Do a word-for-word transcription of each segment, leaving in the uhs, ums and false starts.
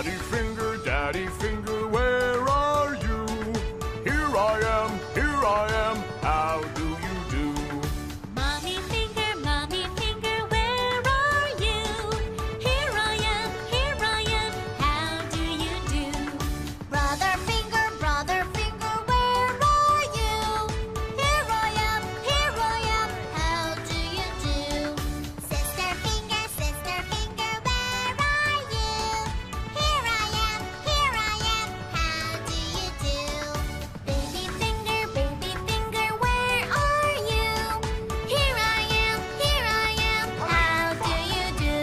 Daddy Finger, Daddy Finger, where are you? Here I am, here I am, how do you do? Mommy Finger, Mommy Finger, where are you? Here I am, here I am, how do you do? Brother Finger, Brother Finger, where are you? Here I am, here I am, how do you do? Sister Finger, Sister Finger, where are you? Here I am, here I am, how do you do? Baby Finger, Baby Finger, where are you? Here I am, here I am, how do you do?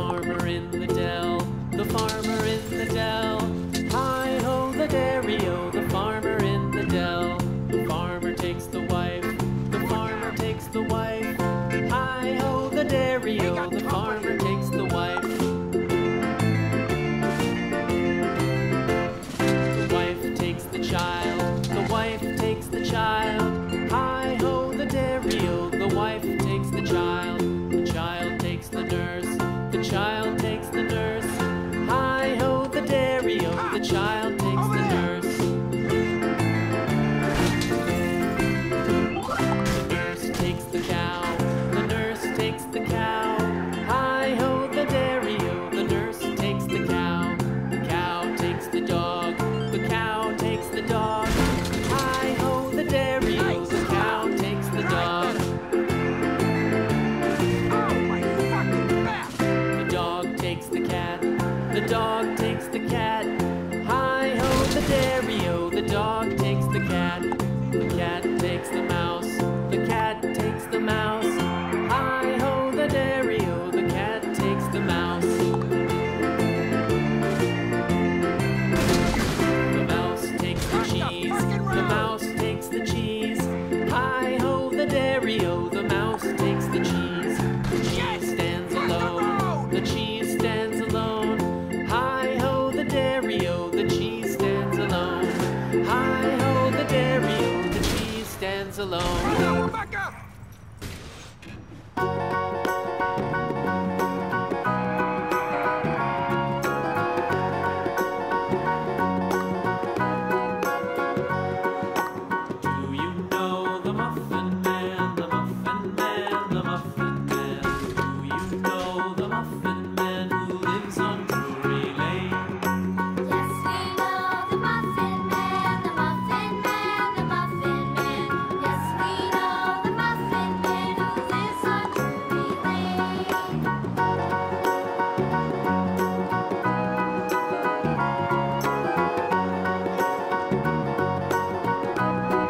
Farmer in the dell, the farmer in the dell. Hi-ho, the dairy-o, the farmer in the dell. The farmer takes the wife, the farmer takes the wife. Hi-ho, the dairy-o, the farmer takes the wife. The wife takes the child, the wife takes the child. Hi-ho, the dairy-o, the wife takes the child. The child takes the nurse, the child takes the nurse. Hi-ho, the dairy-o, the child takes the nurse. The nurse takes the cow, the nurse takes the cow. Hi-ho, the dairy-o, the nurse takes the cow. The cow takes the dog, the cow takes the dog. Hi-ho, the dairy-o, the cow takes the dog. The dog takes the cat, the dog takes the cat. Hi-ho, the dairy-o, the dog takes the cat. The cat takes the mouse, the cat takes the mouse. Hi-ho, the dairy-o, the cat takes the mouse. The mouse takes the cheese, the mouse takes the cheese. Hi-ho, the dairy-o, the mouse takes the cheese. The cheese stands alone, the cheese stands alone. Hi-ho, the dairy-o, the cheese stands alone. Hi-ho, the dairy-o, the cheese stands alone. Do you know the Muffin Man, the Muffin Man, the Muffin Man? Do you know the Muffin Man who lives on Drury Lane? Yes, we know the Muffin Man, the Muffin Man, the Muffin Man. Yes, we know the Muffin Man who lives on Drury Lane. Do you know the Muffin Man, the Muffin Man, the Muffin Man? Do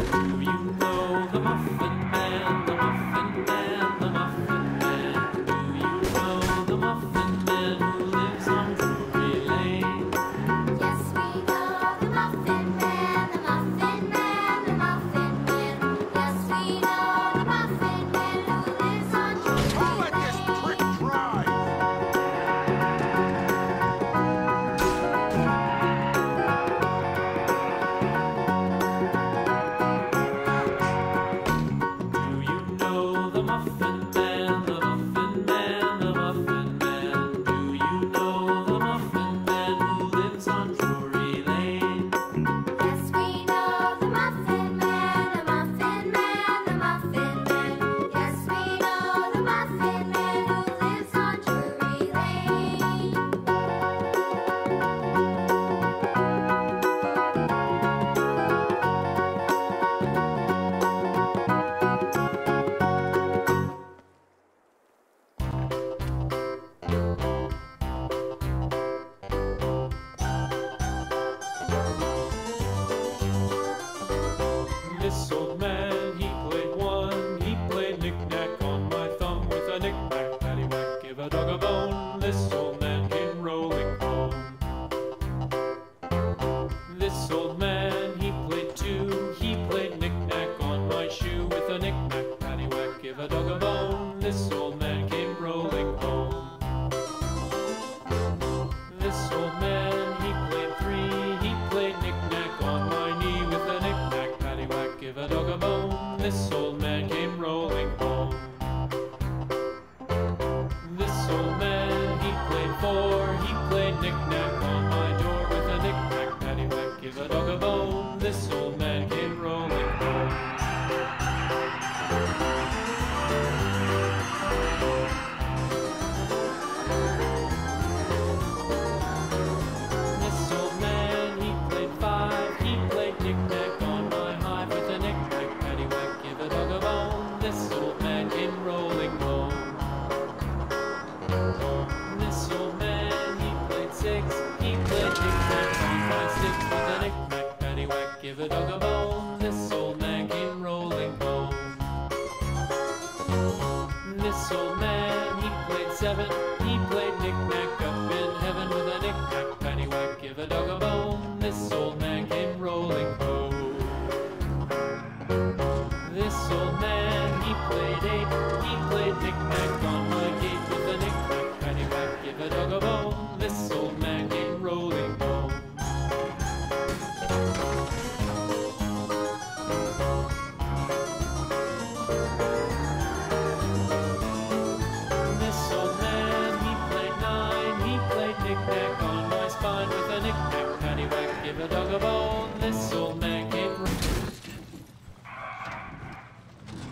you know the Muffin Man who lives on Drury Lane? Yes, we know the Muffin Man, the Muffin Man, the Muffin Man. Yes, we know the Muffin Man who lives on Drury Lane. Do you know the Muffin Man, the Muffin Man, the Muffin Man? Do you know the Muffin Man who lives on Drury Lane? Yes, we know the Muffin Man, the Muffin Man, the Muffin Man. Yes, we know the Muffin Man who lives on Drury Lane. This old man, he played one, he played knick-knack on my thumb with a knick-knack, paddywhack, give a dog a bone. This old man came rolling home. This old man, he played two, he played knick-knack on my shoe with a knick-knack, This old man came rolling home. This old man, he played four. He played knick-knack on my door with a knick-knack, paddywhack, give a dog a bone. This old man came rolling home. This old man, he played five. He played knick-knack on my hive with a knick-knack, paddywhack, give a dog a bone. This old man came rolling home. This old man, he played six. He played knick-knack on my six with a knick-knack, paddywhack, give a dog a bone. This old man came rolling home. This old man, he played seven. He played knick-knack up in heaven with a knick-knack, paddywhack, give a dog a bone. This old man came rolling home. This old man, he played eight. He played knick-knack on my gate with a knick-knack, paddywhack, give a dog a bone. This old man came rolling home. This old man, he played nine. He played knick-knack on my spine with a knick-knack, paddywhack, give a dog a bone. This old man came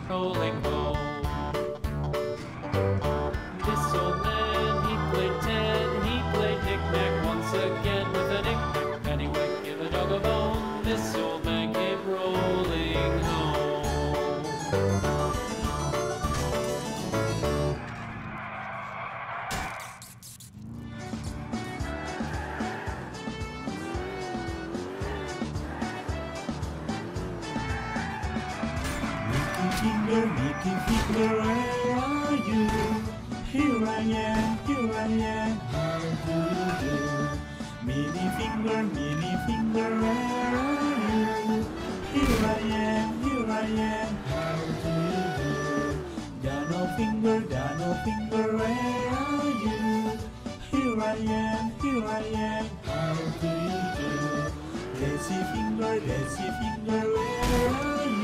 rolling home. This old man, he played ten. He played knick-knack once again with a knick-knack, paddywhack, give a dog a bone. This old man came rolling home. Mickey Finger, Mickey Finger, where are you? Here I am, here I am, how do you do? Mini Finger, Mini Finger, where are you? Here I am, here I am, how do you do? Dano Finger, Dano Finger, where are you? Here I am, here I am, how do you do? Daisy Finger, Daisy Finger, where are you?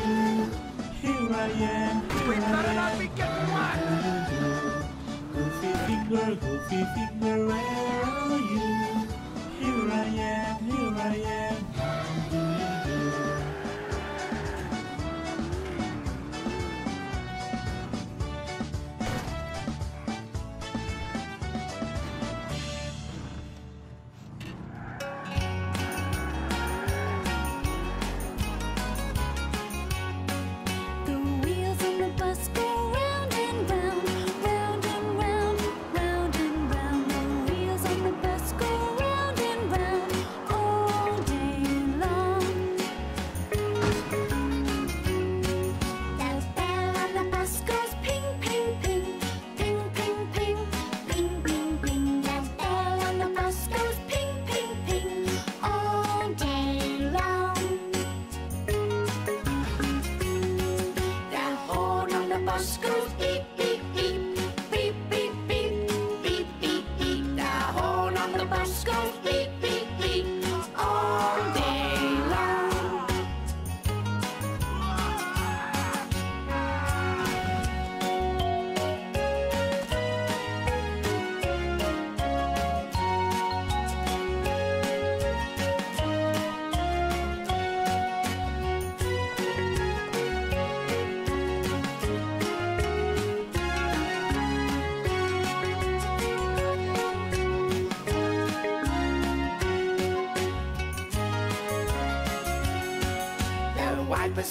Here I am, here I am, how do you do? Goofy Finger, Goofy Finger, where are you? Here I am, here I am, how do you do? The wheels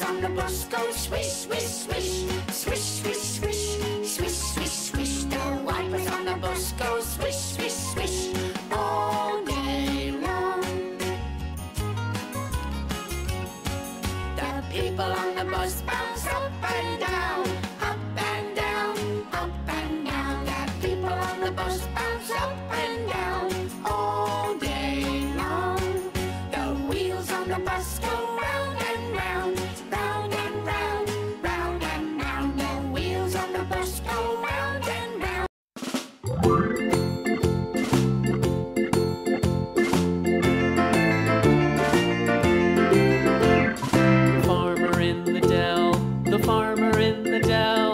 on the bus go round and round. The farmer in the dell.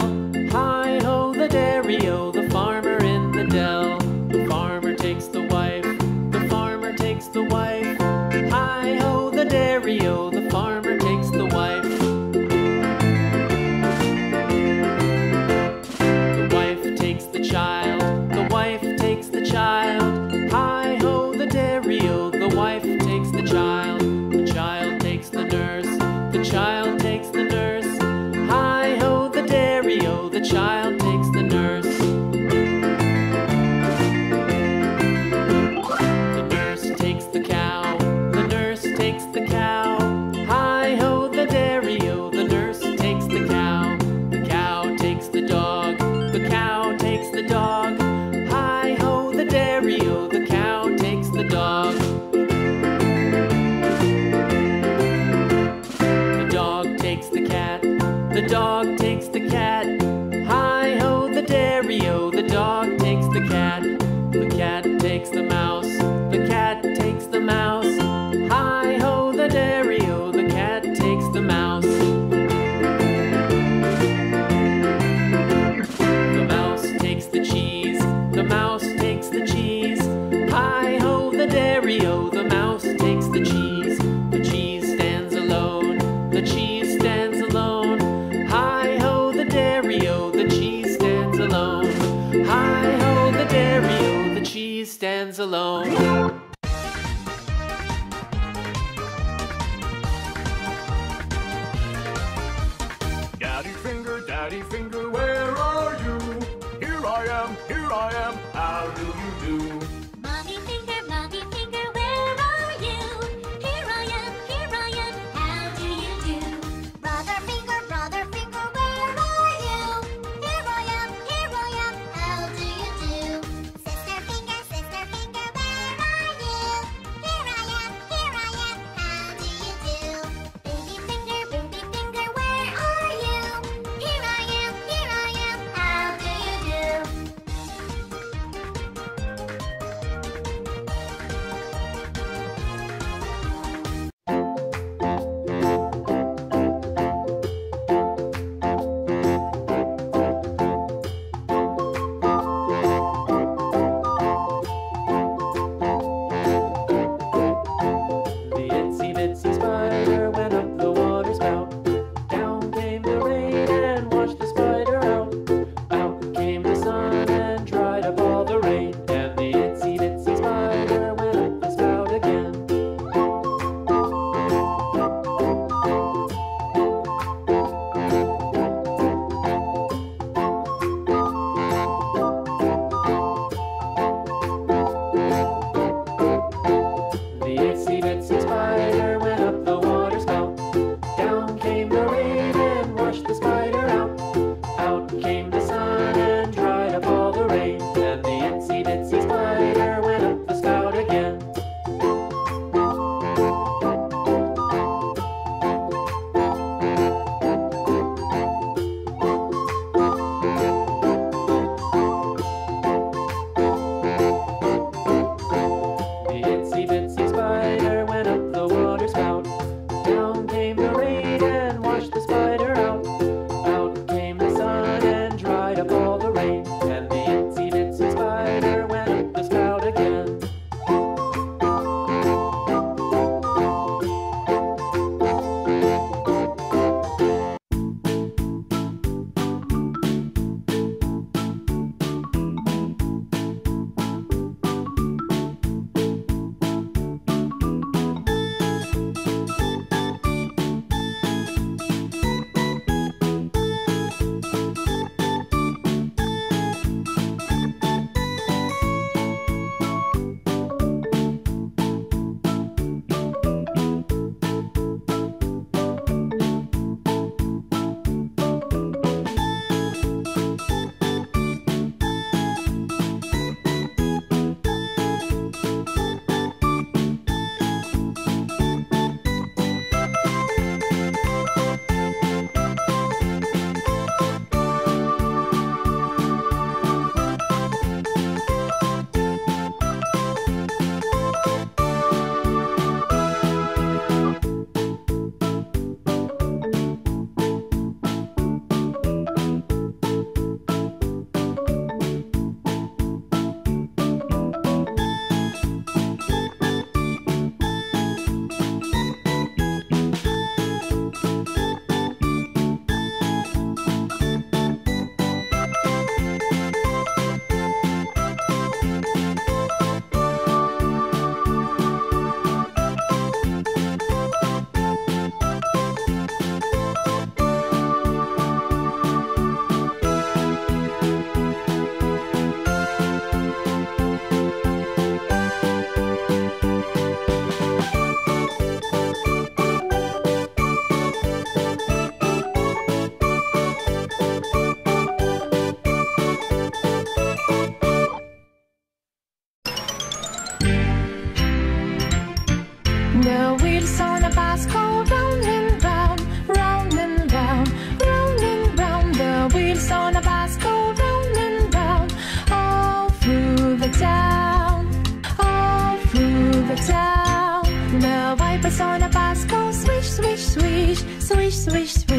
Hi-ho, the dairy-o, the farmer in the dell. The farmer takes the wife, the farmer takes the wife. Hi-ho, the dairy-o, the farmer takes the wife. The wife takes the child, the wife takes the child. Hi-ho, the dairy-o, the wife takes the child. The child takes the nurse, the child takes the nurse. Hi-ho, the dairy-o, the child takes the nurse. The nurse takes the cow, the nurse takes the cow. Hi-ho, the dairy-o, the nurse takes the cow. The cow takes the dog, the cow takes the dog. Hi-ho, the dairy-o, the cow takes the dog. The cat, the dog takes the cat. Hi-ho, the dairy-o, the dog takes the cat. The cat takes the mouse, the cat takes the mouse. Hi-ho, the dairy-o, the cat takes the mouse. The mouse takes the cheese, the mouse takes the cheese. Hi-ho, the dairy-o, the mouse takes the cheese. The cheese stands alone, the cheese stands alone. Daddy finger, daddy finger, where are you? Here I am, here I am, how do you do? Mommy finger, mommy finger, where are you? Here I am, here I am, how do you do? Brother finger, brother finger, where are you? Here I am, here I am, how do you do? Sister finger, here I am, here I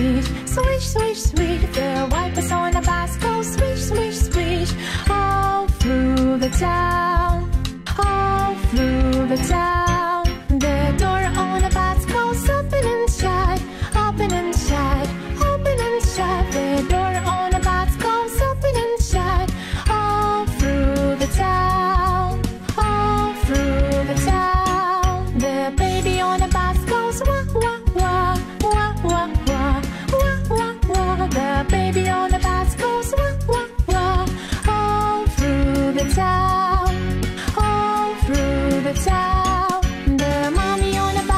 swish, swish, swish, swish. The wipers on the bus go swish, swish, swish, all through the town, all through the town. The door on the bus goes open and shut, open and shut, open and shut. The door on the bus goes open and shut, all through the town, all through the town. The baby on the bus goes wah wah wah, wah wah wah, wah wah wah. The baby on the bus goes wah wah wah, all through the town, all through the town. The mommy on the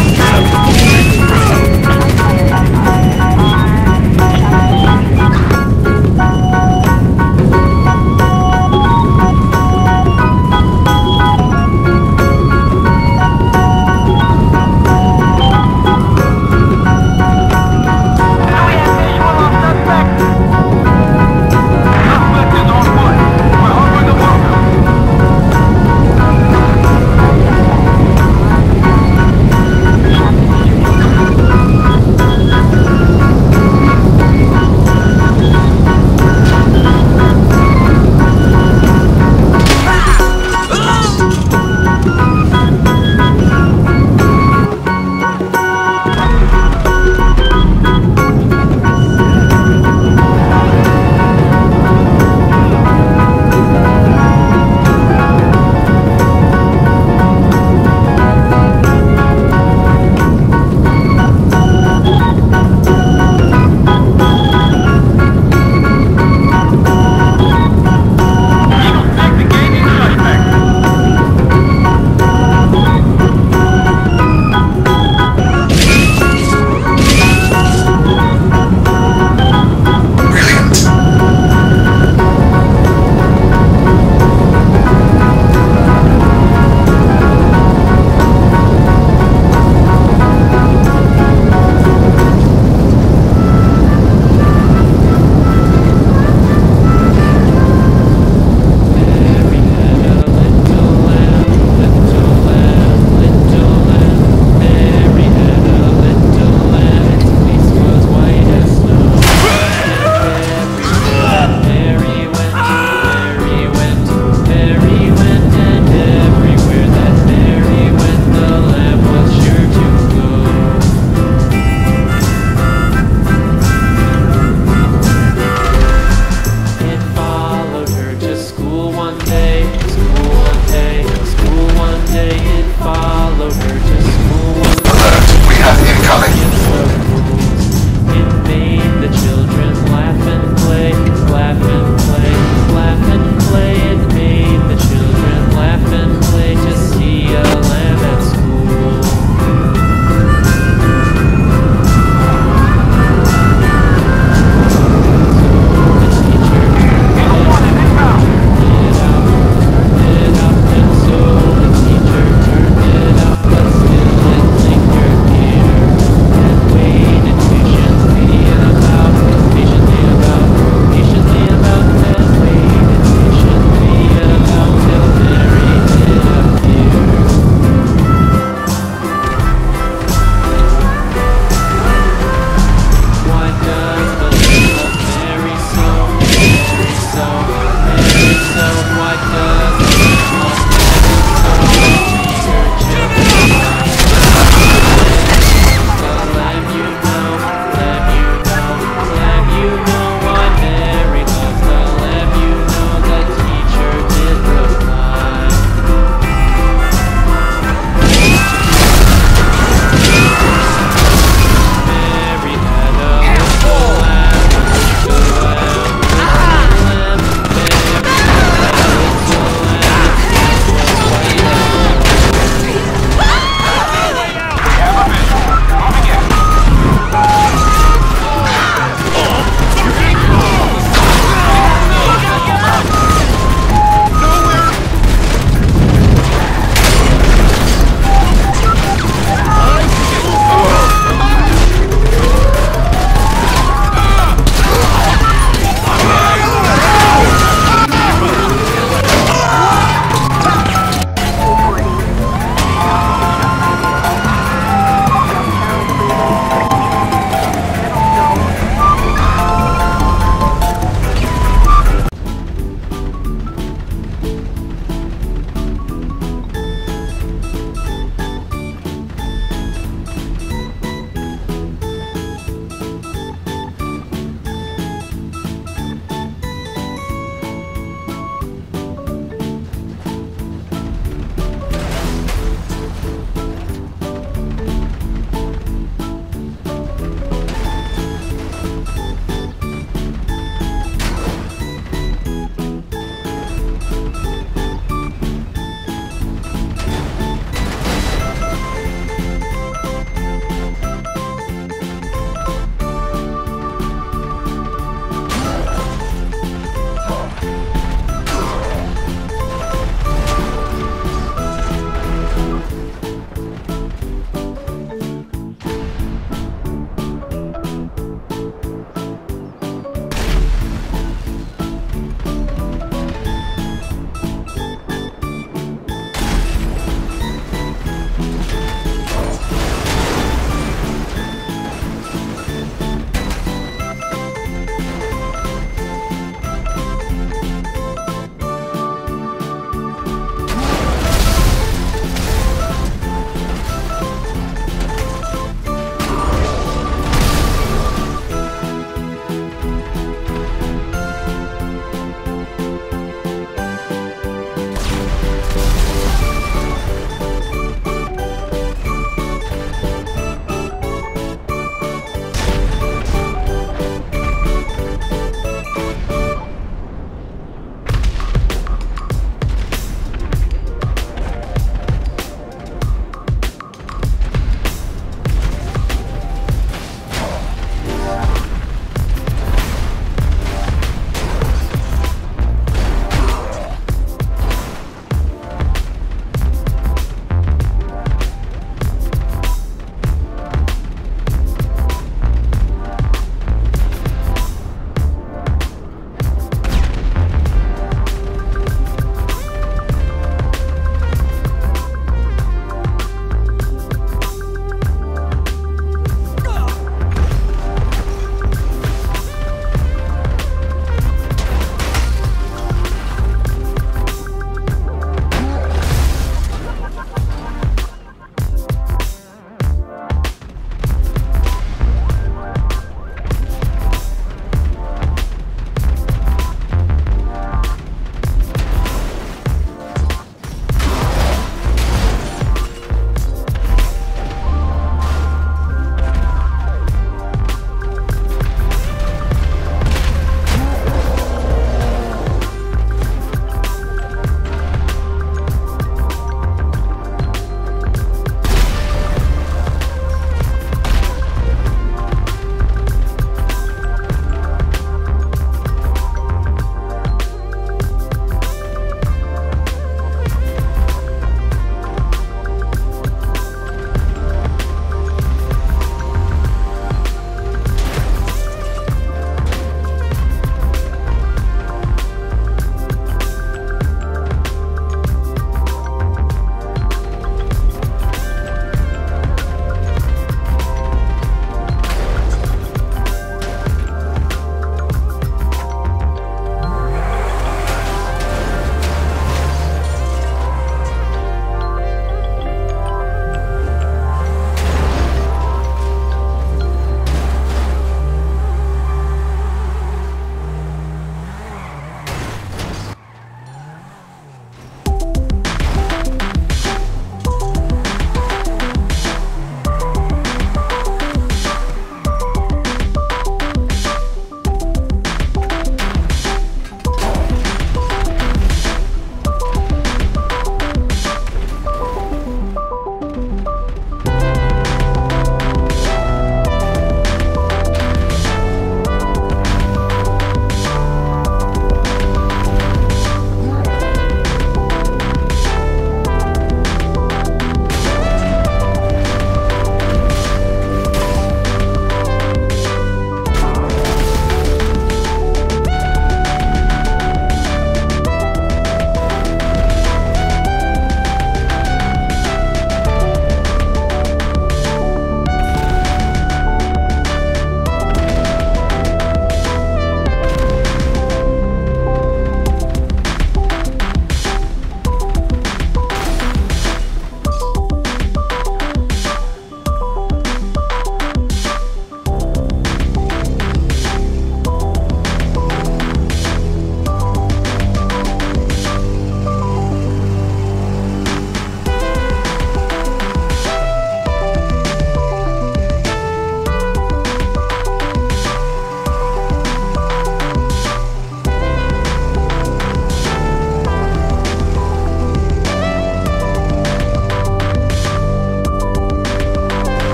I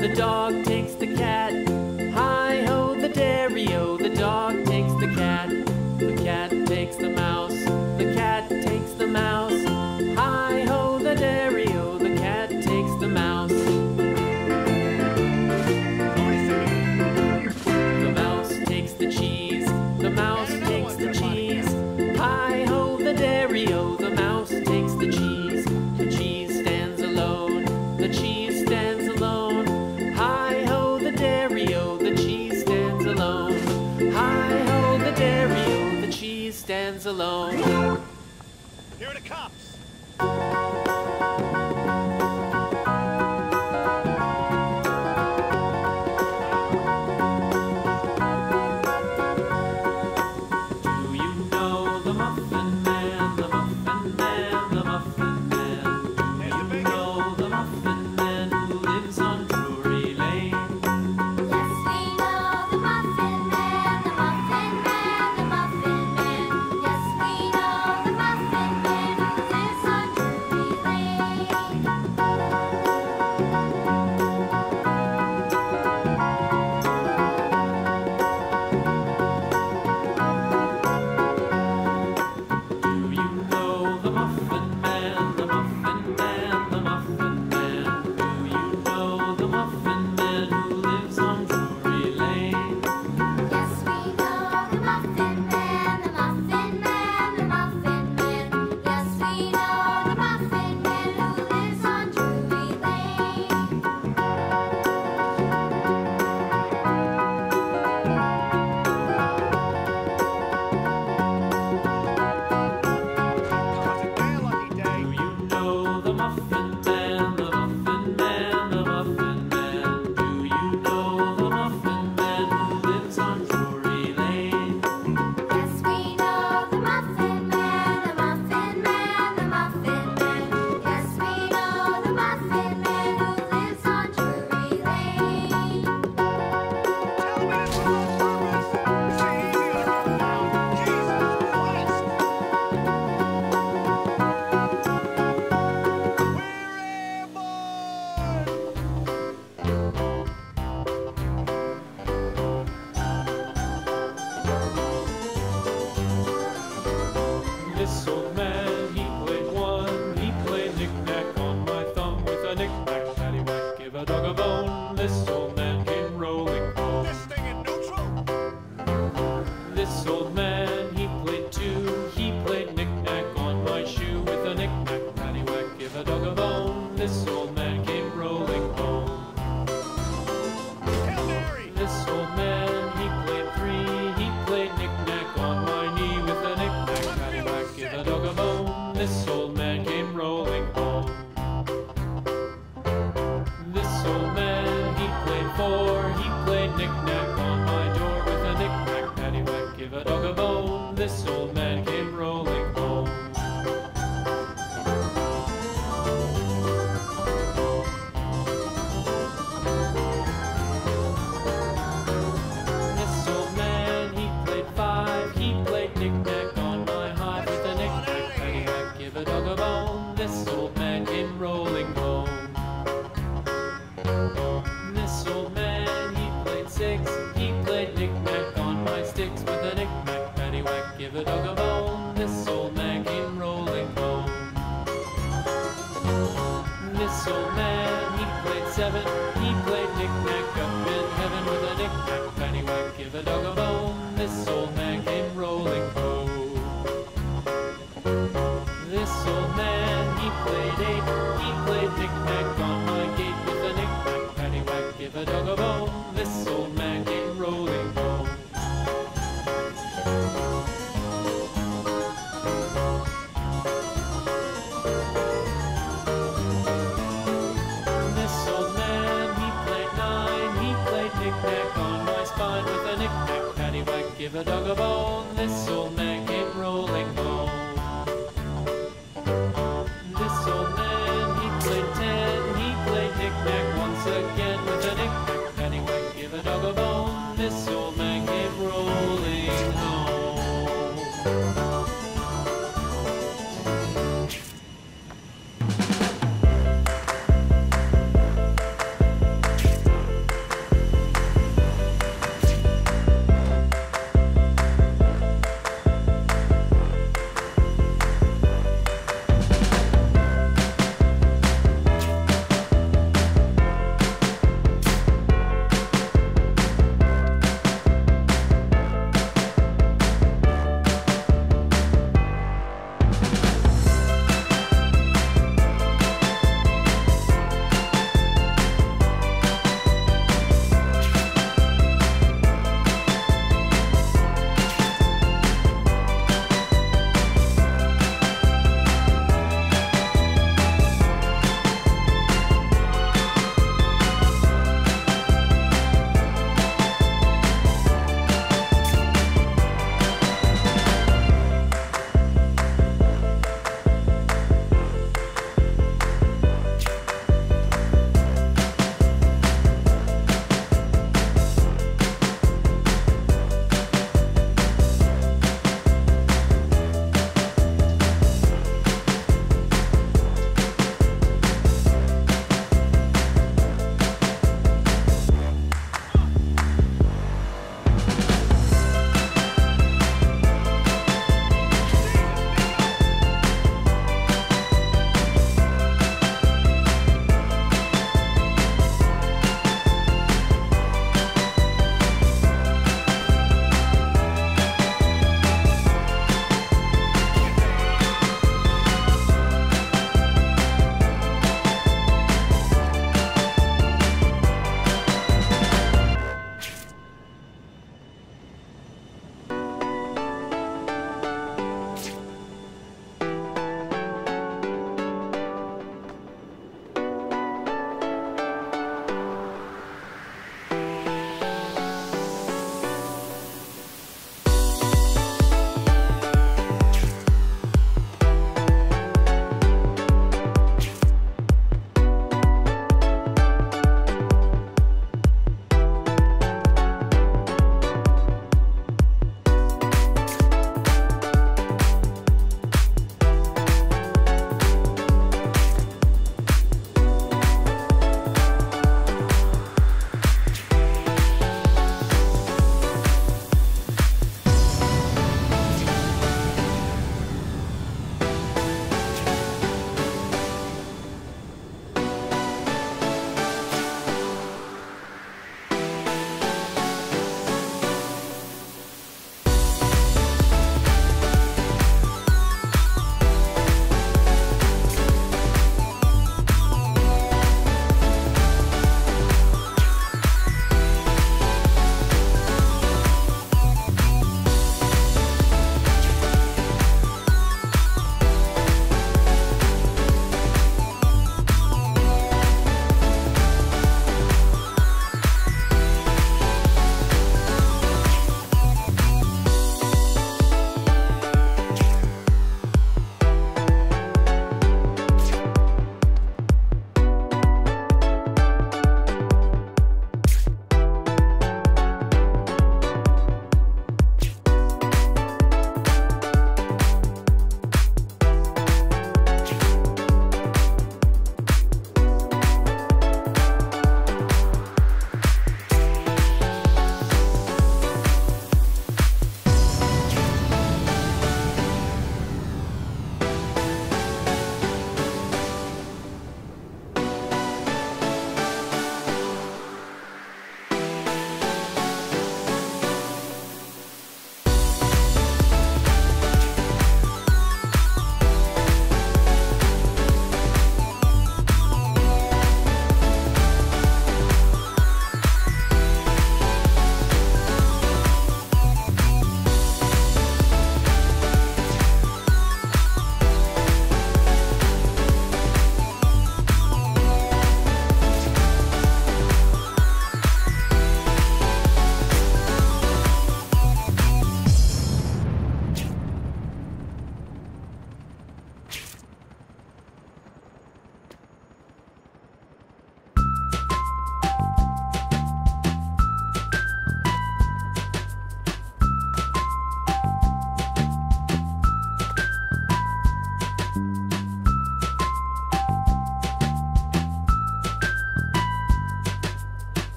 The dog takes the cat. Hi-ho, the dairy-o. The dog takes the cat. The cat takes the mouse. The cat takes the mouse. Hi-ho, the dairy-o. The cat takes the mouse. The mouse takes the cheese. The mouse takes the cheese. Hi-ho, the dairy-o. The mouse takes the cheese. The cheese stands alone. The cheese stands alone. Hi-ho, the dairy-o. The cheese stands alone. Hi-ho, the dairy-o. The cheese stands alone. Here are the cops. This old man, he played one, he played knick-knack on my thumb with a knick-knack, paddywhack, give a dog a bone. This old man came rolling home. This thing in neutral. This old man, he played two, he played knick-knack on my shoe with a knick-knack, paddywhack, give a dog a bone. This old man came rolling home. Hail Mary! This old man, he played three, he played knick-knack on my knee with a knick-knack, paddywhack, give a dog a bone. This old man came rolling home. This old man, he played four, he played knick-knack on my door with a knick-knack, paddywhack, give a dog a bone. This old man came rolling home. This old man, he played five, he played knick-knack on my heart with a knick-knack, paddywhack, give a dog a bone. This old man came rolling home. This old man, he played six, he played knick-knack on my sticks with a knick-knack, paddywhack, give a dog a bone. This old man came rolling home. This old man, he played seven, he played knick-knack up in heaven with a knick-knack, paddywhack, give a dog a bone. This old man came rolling home. This old man, he played eight, he played knick-knack on my gate with a knick-knack, paddywhack, give a dog a bone. This old man came rolling home. This old man, he played nine, he played knick-knack on my spine with a knick-knack, paddywhack, give a dog a bone. This old man came rolling home. This old man, he played ten, he played knick-knack once again with a knick-knack, paddywhack, give a dog a bone. This old man came rolling home.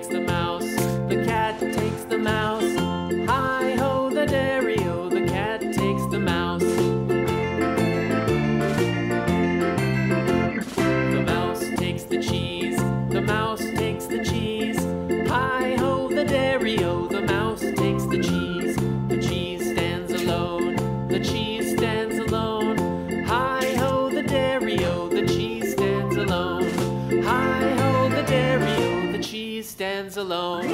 takes the mouse, the cat takes the mouse. Hi-ho, the dairy-o, the cat takes the mouse. The mouse takes the cheese, the mouse takes the cheese. Hi-ho, the dairy-o, the mouse takes the cheese. The cheese stands alone, the cheese stands alone. Hi-ho, the dairy-o, the cheese stands alone. Hi-ho, the dairy-o, the cheese stands alone.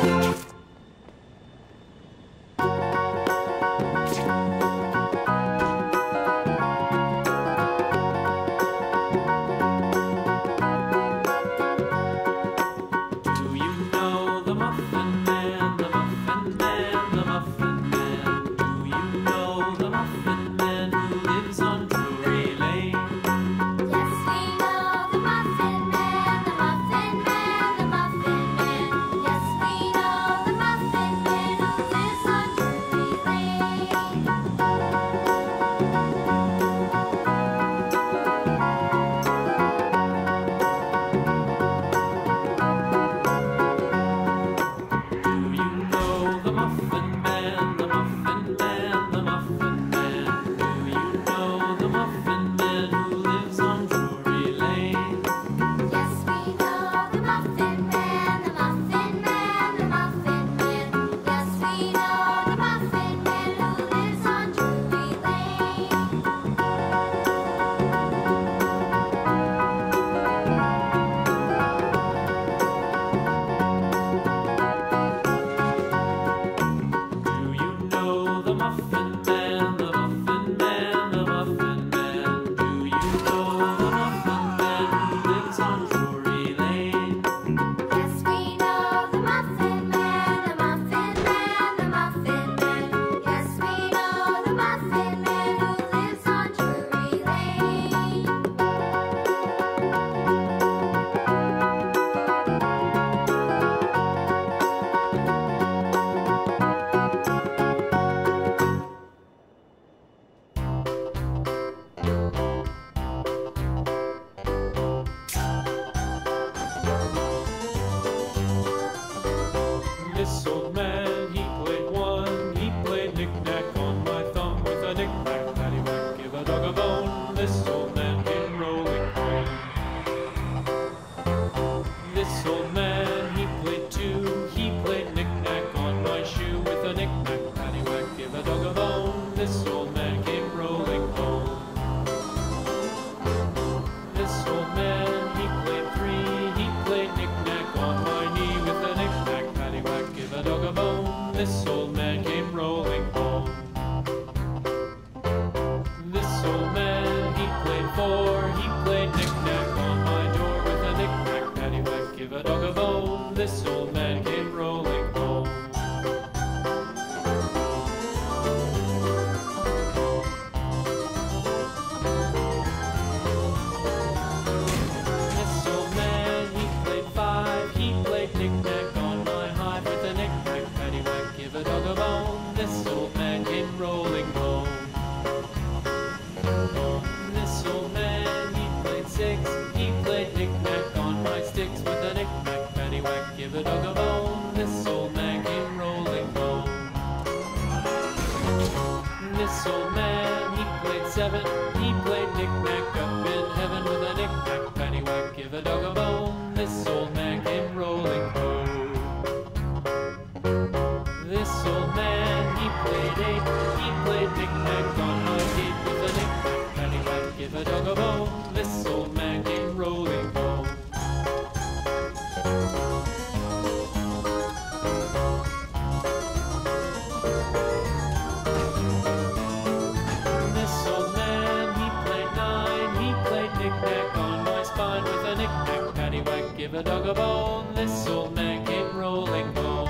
This old man, he played one, he played knick-knack on my thumb with a knick-knack, paddywhack, give a dog a bone. This old man came rolling home. This old man, he played two, he played knick-knack on my shoe with a knick-knack, paddywhack, give a dog a bone. This old man came rolling home. This old man, he played three, he played knick-knack on my knee with a knick-knack, paddywhack, give a dog a bone. This old man came rolling home. This old man, he played four, he played knick-knack on my door with a knick-knack, paddywhack, give a dog a bone. This old man came rolling home. This old man, he played five, he played knick-knack on my hive with a knick-knack, paddywhack, give a dog a bone. This old man came rolling home. This old man, he played six, he played knick-knack on my sticks with a knick-knack, paddywhack, give a dog a bone. This old man came rolling home. This old man, he played seven, he played knick-knack up in heaven with a knick-knack, paddywhack, give a dog a bone. This old man came rolling home. This old man, he played eight, he played knick-knack on my gate with a knick-knack, paddywhack, give a dog a bone. This old man came rolling home. This old man, he played nine, he played knick-knack on my spine with a knick-knack, paddywhack, give a dog a bone. This old man came rolling home.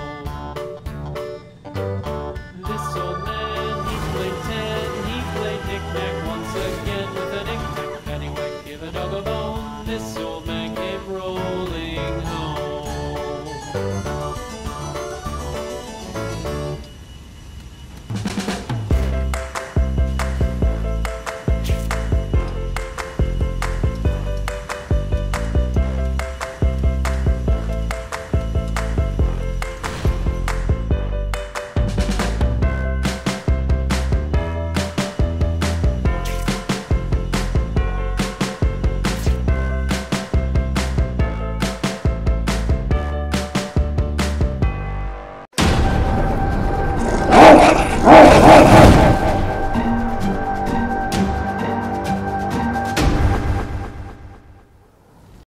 This old man, he played ten, he played knick-knack once again with a knick-knack, paddywhack, give a dog a bone. This old man came rolling home.